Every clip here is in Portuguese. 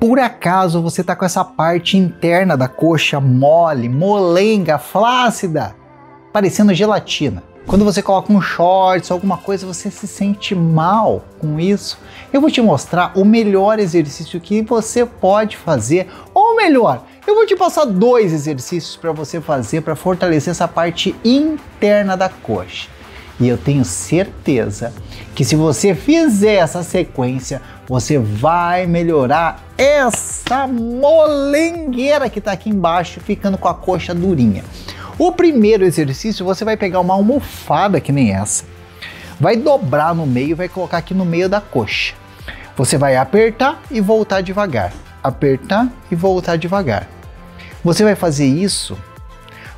por acaso você está com essa parte interna da coxa mole, molenga, flácida, parecendo gelatina. Quando você coloca um shorts ou alguma coisa, você se sente mal com isso. Eu vou te mostrar o melhor exercício que você pode fazer, ou melhor, eu vou te passar dois exercícios para você fazer para fortalecer essa parte interna da coxa. E eu tenho certeza que se você fizer essa sequência, você vai melhorar essa molengueira que está aqui embaixo, ficando com a coxa durinha. O primeiro exercício, você vai pegar uma almofada que nem essa, vai dobrar no meio e vai colocar aqui no meio da coxa. Você vai apertar e voltar devagar, apertar e voltar devagar. Você vai fazer isso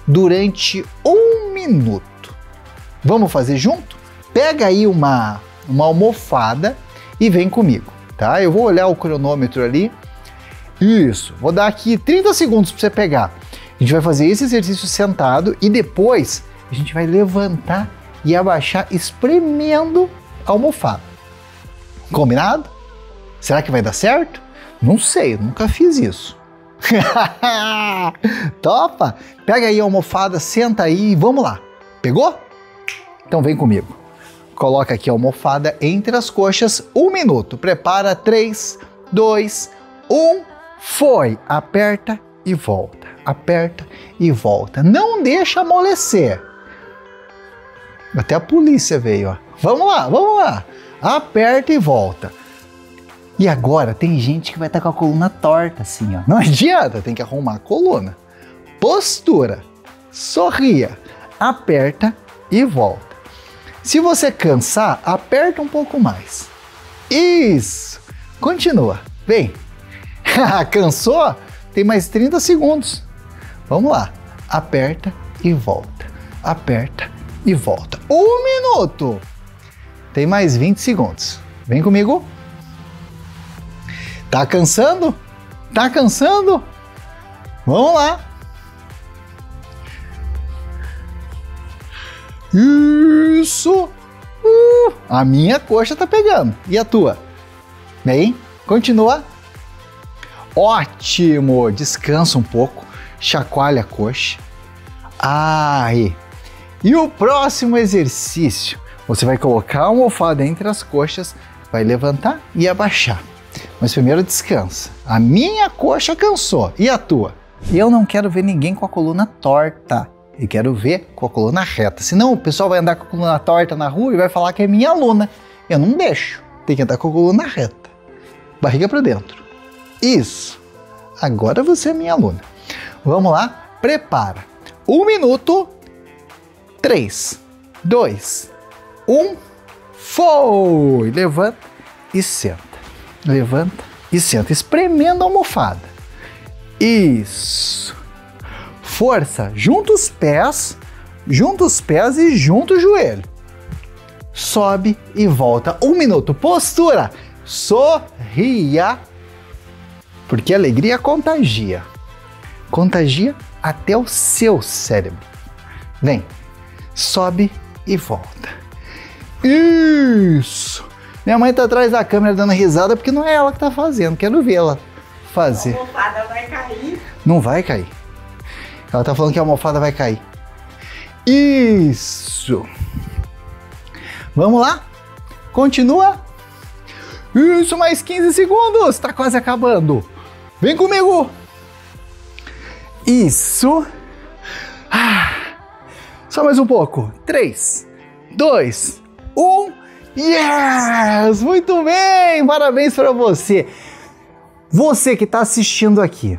durante 1 minuto. Vamos fazer junto? Pega aí uma almofada e vem comigo, tá? Eu vou olhar o cronômetro ali. Isso, vou dar aqui 30 segundos para você pegar. A gente vai fazer esse exercício sentado e depois a gente vai levantar e abaixar espremendo a almofada. Combinado? Será que vai dar certo? Não sei, eu nunca fiz isso. Topa? Pega aí a almofada, senta aí e vamos lá. Pegou? Então vem comigo, coloca aqui a almofada entre as coxas, 1 minuto, prepara, 3, 2, 1, foi, aperta e volta, não deixa amolecer, até a polícia veio, ó. vamos lá, aperta e volta. E agora tem gente que vai estar com a coluna torta assim, ó. Não adianta, tem que arrumar a coluna, postura, sorria, aperta e volta. Se você cansar, aperta um pouco mais. Isso! Continua. Vem. Cansou? Tem mais 30 segundos. Vamos lá. Aperta e volta. Aperta e volta. 1 minuto. Tem mais 20 segundos. Vem comigo. Tá cansando? Tá cansando? Vamos lá. Isso! A minha coxa tá pegando. E a tua? Bem, continua. Ótimo! Descansa um pouco. Chacoalha a coxa. Aí! E o próximo exercício. Você vai colocar a almofada entre as coxas, vai levantar e abaixar. Mas primeiro descansa. A minha coxa cansou. E a tua? Eu não quero ver ninguém com a coluna torta. Eu quero ver com a coluna reta, senão o pessoal vai andar com a coluna torta na rua e vai falar que é minha aluna. Eu não deixo, tem que andar com a coluna reta, barriga para dentro. Isso, agora você é minha aluna. Vamos lá, prepara. 1 minuto, 3, 2, 1, foi! Levanta e senta, levanta e senta, espremendo a almofada. Isso. Força, junta os pés e junta o joelho. Sobe e volta. 1 minuto. Postura. Sorria. Porque a alegria contagia. Contagia até o seu cérebro. Vem. Sobe e volta. Isso. Minha mãe tá atrás da câmera dando risada porque não é ela que tá fazendo. Quero ver ela fazer. A almofada vai cair. Não vai cair. Ela tá falando que a almofada vai cair. Isso. Vamos lá? Continua. Isso, mais 15 segundos. Tá quase acabando. Vem comigo. Isso. Só mais um pouco. 3, 2, 1. Yes! Muito bem. Parabéns pra você. Você que tá assistindo aqui.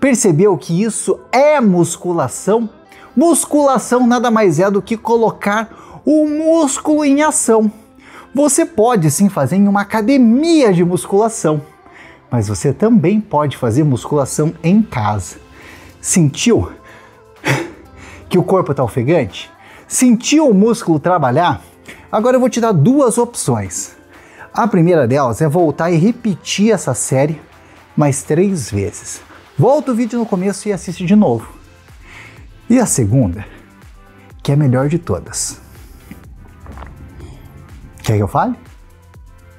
Percebeu que isso é musculação? Musculação nada mais é do que colocar o músculo em ação. Você pode sim fazer em uma academia de musculação, mas você também pode fazer musculação em casa. Sentiu que o corpo está ofegante? Sentiu o músculo trabalhar? Agora eu vou te dar 2 opções. A primeira delas é voltar e repetir essa série mais 3 vezes. Volta o vídeo no começo e assiste de novo. E a segunda, que é a melhor de todas. Quer que eu fale?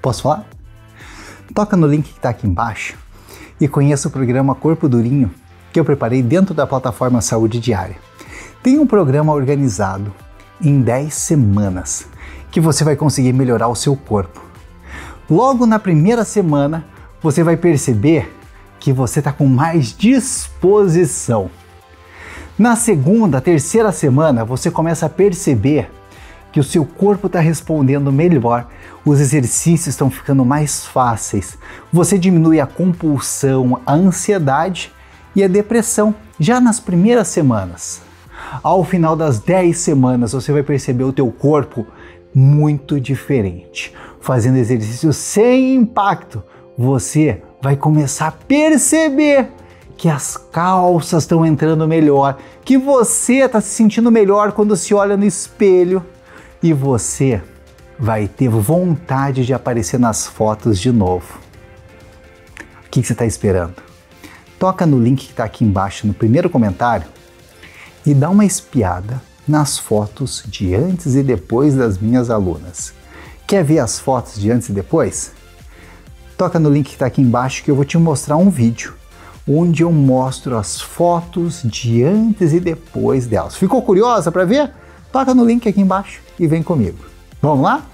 Posso falar? Toca no link que está aqui embaixo e conheça o programa Corpo Durinho, que eu preparei dentro da plataforma Saúde Diária. Tem um programa organizado em 10 semanas que você vai conseguir melhorar o seu corpo. Logo na primeira semana, você vai perceber que você está com mais disposição. Na segunda, terceira semana, você começa a perceber que o seu corpo está respondendo melhor, os exercícios estão ficando mais fáceis, você diminui a compulsão, a ansiedade e a depressão já nas primeiras semanas. Ao final das 10 semanas, você vai perceber o teu corpo muito diferente. Fazendo exercício sem impacto, você vai começar a perceber que as calças estão entrando melhor, que você está se sentindo melhor quando se olha no espelho. E você vai ter vontade de aparecer nas fotos de novo. O que você está esperando? Toca no link que está aqui embaixo, no primeiro comentário, e dá uma espiada nas fotos de antes e depois das minhas alunas. Quer ver as fotos de antes e depois? Toca no link que está aqui embaixo que eu vou te mostrar um vídeo onde eu mostro as fotos de antes e depois delas. Ficou curiosa para ver? Toca no link aqui embaixo e vem comigo. Vamos lá?